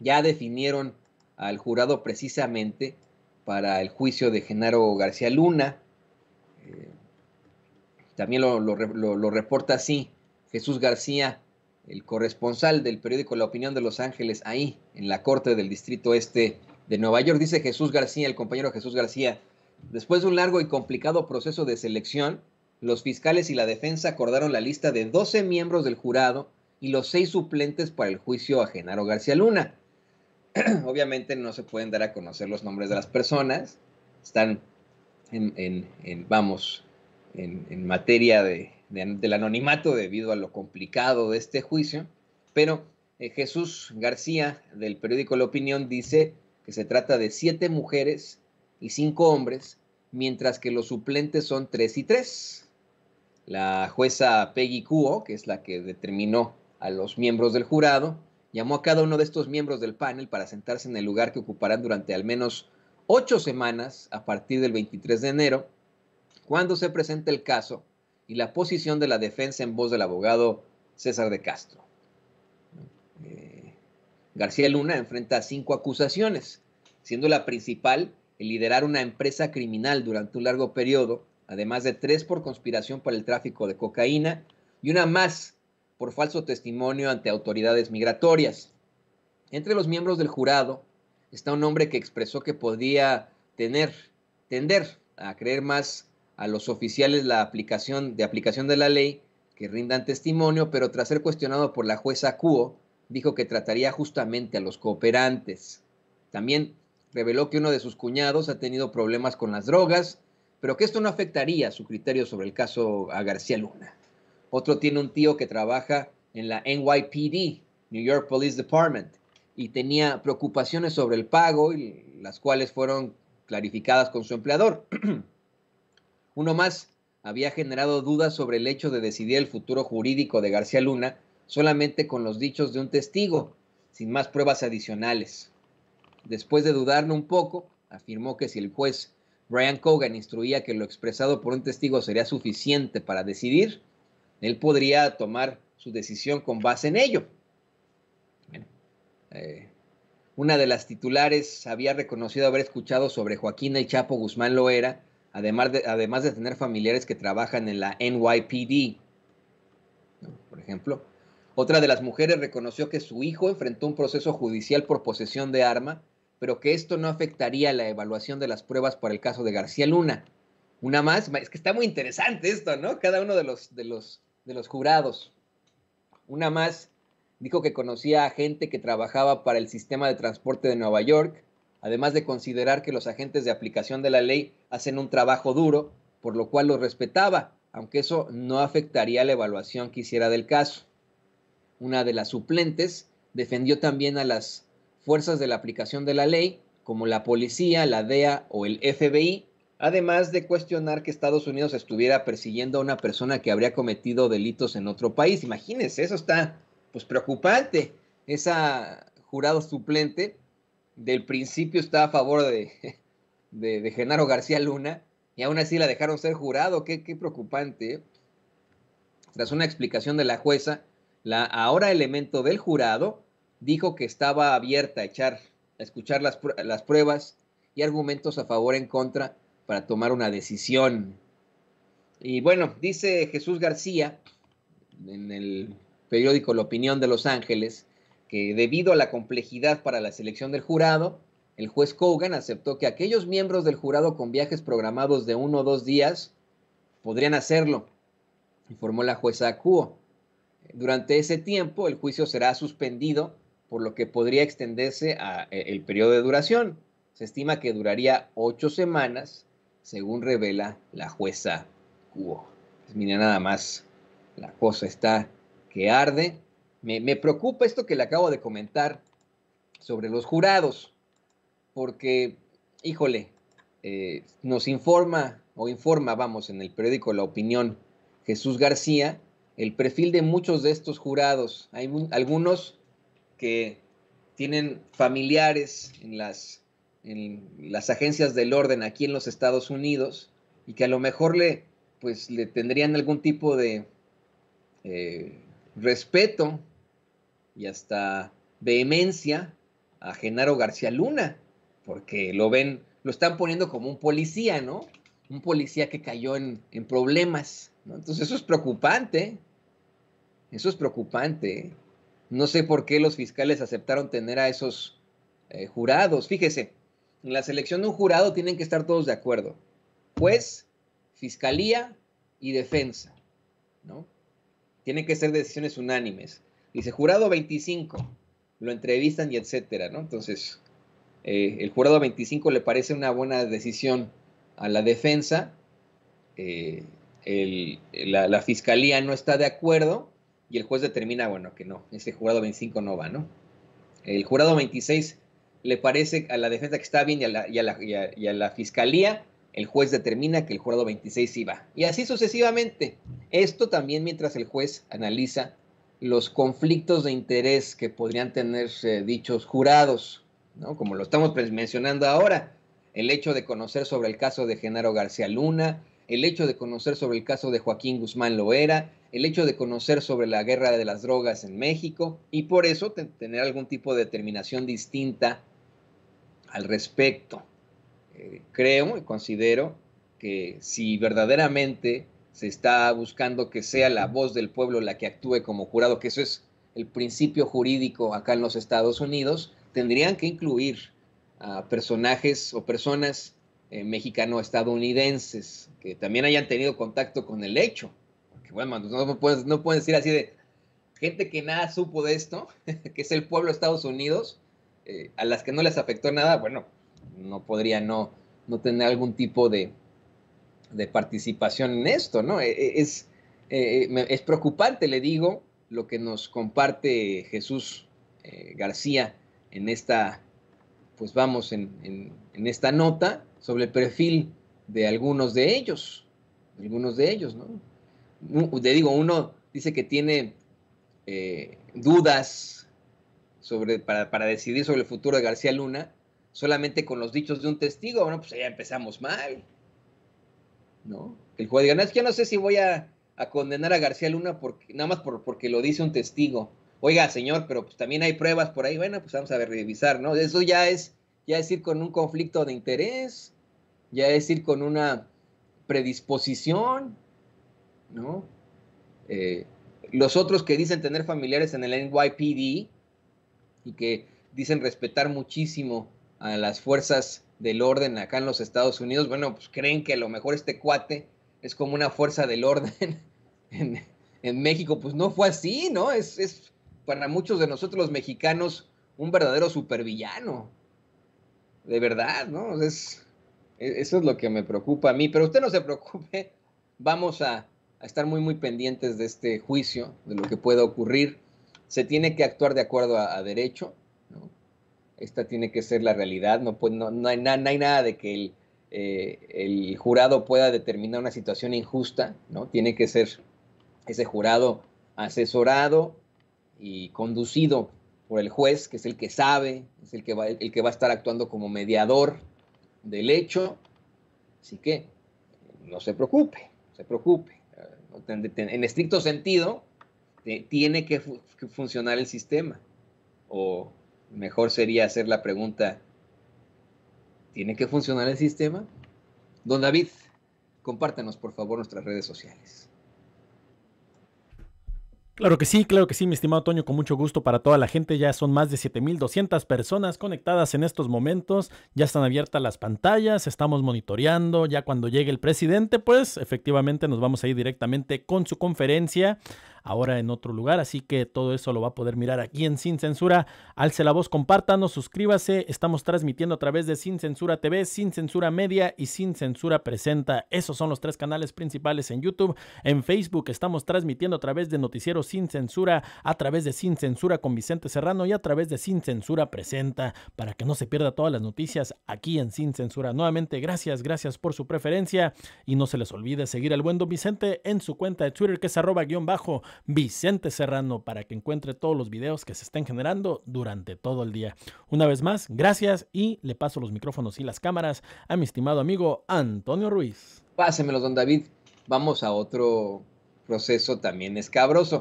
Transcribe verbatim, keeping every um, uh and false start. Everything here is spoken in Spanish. ya definieron al jurado precisamente para el juicio de Genaro García Luna. Eh, también lo, lo, lo, lo reporta así Jesús García, el corresponsal del periódico La Opinión de Los Ángeles, ahí en la Corte del Distrito Este de Nueva York. Dice Jesús García, el compañero Jesús García: después de un largo y complicado proceso de selección, los fiscales y la defensa acordaron la lista de doce miembros del jurado y los seis suplentes para el juicio a Genaro García Luna. Obviamente no se pueden dar a conocer los nombres de las personas, están en, en, en vamos, en, en materia de, de, del anonimato debido a lo complicado de este juicio, pero eh, Jesús García del periódico La Opinión dice que se trata de siete mujeres y cinco hombres, mientras que los suplentes son tres y tres. La jueza Peggy Kuo, que es la que determinó a los miembros del jurado, llamó a cada uno de estos miembros del panel para sentarse en el lugar que ocuparán durante al menos ocho semanas a partir del veintitrés de enero, cuando se presente el caso y la posición de la defensa en voz del abogado César de Castro. Eh, García Luna enfrenta cinco acusaciones, siendo la principal el liderar una empresa criminal durante un largo periodo, además de tres por conspiración para el tráfico de cocaína y una más por falso testimonio ante autoridades migratorias. Entre los miembros del jurado está un hombre que expresó que podía tener, tender a creer más a los oficiales la aplicación, de aplicación de la ley que rindan testimonio, pero tras ser cuestionado por la jueza Kuo, dijo que trataría justamente a los cooperantes. También reveló que uno de sus cuñados ha tenido problemas con las drogas, pero que esto no afectaría su criterio sobre el caso a García Luna. Otro tiene un tío que trabaja en la N Y P D, New York Police Department, y tenía preocupaciones sobre el pago, las cuales fueron clarificadas con su empleador. Uno más había generado dudas sobre el hecho de decidir el futuro jurídico de García Luna solamente con los dichos de un testigo, sin más pruebas adicionales. Después de dudarlo un poco, afirmó que si el juez Brian Cogan instruía que lo expresado por un testigo sería suficiente para decidir, él podría tomar su decisión con base en ello. Bueno, eh, una de las titulares había reconocido haber escuchado sobre Joaquín El Chapo Guzmán Loera, además de, además de tener familiares que trabajan en la N Y P D, ¿no? Por ejemplo. Otra de las mujeres reconoció que su hijo enfrentó un proceso judicial por posesión de arma, pero que esto no afectaría la evaluación de las pruebas para el caso de García Luna. Una más, es que está muy interesante esto, ¿no? Cada uno de los, de los, de los jurados. Una más dijo que conocía a gente que trabajaba para el sistema de transporte de Nueva York, además de considerar que los agentes de aplicación de la ley hacen un trabajo duro, por lo cual los respetaba, aunque eso no afectaría la evaluación que hiciera del caso. Una de las suplentes defendió también a las fuerzas de la aplicación de la ley, como la policía, la D E A o el F B I, además de cuestionar que Estados Unidos estuviera persiguiendo a una persona que habría cometido delitos en otro país. Imagínense, eso está pues preocupante. Esa jurado suplente del principio está a favor de, de, de Genaro García Luna y aún así la dejaron ser jurado. Qué, qué preocupante, ¿eh? Tras una explicación de la jueza, la ahora elemento del jurado dijo que estaba abierta a, echar, a escuchar las, pr- las pruebas y argumentos a favor y en contra para tomar una decisión. Y bueno, dice Jesús García en el periódico La Opinión de Los Ángeles que debido a la complejidad para la selección del jurado, el juez Cogan aceptó que aquellos miembros del jurado con viajes programados de uno o dos días podrían hacerlo, informó la jueza Kuo. Durante ese tiempo, el juicio será suspendido, por lo que podría extenderse a el periodo de duración. Se estima que duraría ocho semanas, según revela la jueza Kuo. Pues mira, nada más, la cosa está que arde. Me, me preocupa esto que le acabo de comentar sobre los jurados, porque, híjole, eh, nos informa, o informa, vamos, en el periódico La Opinión, Jesús García, el perfil de muchos de estos jurados. Hay un, algunos que tienen familiares en las, en las agencias del orden aquí en los Estados Unidos y que a lo mejor le, pues, le tendrían algún tipo de eh, respeto y hasta vehemencia a Genaro García Luna, porque lo ven, lo están poniendo como un policía, ¿no? Un policía que cayó en, en problemas, ¿no? Entonces eso es preocupante, eso es preocupante. No sé por qué los fiscales aceptaron tener a esos eh, jurados. Fíjese, en la selección de un jurado tienen que estar todos de acuerdo. Juez, fiscalía y defensa, ¿no? Tienen que ser decisiones unánimes. Dice, jurado veinticinco, lo entrevistan y etcétera, ¿no? Entonces, eh, el jurado veinticinco le parece una buena decisión a la defensa, eh, el, la, la fiscalía no está de acuerdo y el juez determina, bueno, que no, ese jurado veinticinco no va, ¿no? El jurado veintiséis le parece a la defensa que está bien y a la, y a la, y a, y a la fiscalía, el juez determina que el jurado veintiséis sí va. Y así sucesivamente. Esto también mientras el juez analiza los conflictos de interés que podrían tener eh, dichos jurados, ¿no? Como lo estamos mencionando ahora, el hecho de conocer sobre el caso de Genaro García Luna, el hecho de conocer sobre el caso de Joaquín Guzmán Loera, el hecho de conocer sobre la guerra de las drogas en México, y por eso te, tener algún tipo de determinación distinta al respecto. Eh, creo y considero que si verdaderamente se está buscando que sea la voz del pueblo la que actúe como jurado, que eso es el principio jurídico acá en los Estados Unidos, tendrían que incluir a personajes o personas eh, mexicano-estadounidenses que también hayan tenido contacto con el hecho. Porque, bueno, no pueden, no pueden decir así de gente que nada supo de esto, que es el pueblo de Estados Unidos, eh, a las que no les afectó nada, bueno, no podría no, no tener algún tipo de, de participación en esto, ¿no? Es, es, es preocupante, le digo, lo que nos comparte Jesús eh, García en esta... pues vamos en, en, en esta nota sobre el perfil de algunos de ellos, de algunos de ellos, ¿no? Te digo, uno dice que tiene eh, dudas sobre, para, para decidir sobre el futuro de García Luna solamente con los dichos de un testigo. Bueno, pues ya empezamos mal, ¿no? El juez diga, no, es que yo no sé si voy a, a condenar a García Luna porque, nada más por, porque lo dice un testigo. Oiga, señor, pero pues también hay pruebas por ahí. Bueno, pues vamos a ver, revisar, ¿no? Eso ya es, ya es ir con un conflicto de interés, ya es ir con una predisposición, ¿no? Eh, los otros que dicen tener familiares en el N Y P D y que dicen respetar muchísimo a las fuerzas del orden acá en los Estados Unidos, bueno, pues creen que a lo mejor este cuate es como una fuerza del orden en, en México. Pues no fue así, ¿no? Es... es para muchos de nosotros los mexicanos, un verdadero supervillano. De verdad, ¿no? Es, eso es lo que me preocupa a mí. Pero usted no se preocupe. Vamos a, a estar muy, muy pendientes de este juicio, de lo que pueda ocurrir. Se tiene que actuar de acuerdo a, a derecho, ¿no? Esta tiene que ser la realidad. No, puede, no, no, hay, na, no hay nada de que el, eh, el jurado pueda determinar una situación injusta, ¿no? Tiene que ser ese jurado asesorado y conducido por el juez, que es el que sabe, es el que va, el que va a estar actuando como mediador del hecho. Así que no se preocupe, no se preocupe. En estricto sentido, tiene que fu- funcionar el sistema. O mejor sería hacer la pregunta, ¿tiene que funcionar el sistema? Don David, compártanos por favor nuestras redes sociales. Claro que sí, claro que sí, mi estimado Toño, con mucho gusto para toda la gente. Ya son más de siete mil doscientas personas conectadas en estos momentos. Ya están abiertas las pantallas, estamos monitoreando. Ya cuando llegue el presidente, pues efectivamente nos vamos a ir directamente con su conferencia, ahora en otro lugar. Así que todo eso lo va a poder mirar aquí en Sin Censura. Alce la voz, compártanos, suscríbase. Estamos transmitiendo a través de Sin Censura T V, Sin Censura Media y Sin Censura Presenta. Esos son los tres canales principales en YouTube. En Facebook estamos transmitiendo a través de Noticiero Sin Censura, a través de Sin Censura con Vicente Serrano y a través de Sin Censura Presenta, para que no se pierda todas las noticias aquí en Sin Censura. Nuevamente, gracias, gracias por su preferencia y no se les olvide seguir al buen don Vicente en su cuenta de Twitter, que es arroba guión bajo Vicente Serrano, para que encuentre todos los videos que se estén generando durante todo el día. Una vez más, gracias, y le paso los micrófonos y las cámaras a mi estimado amigo Antonio Ruiz. Pásemelos, don David. Vamos a otro proceso también escabroso.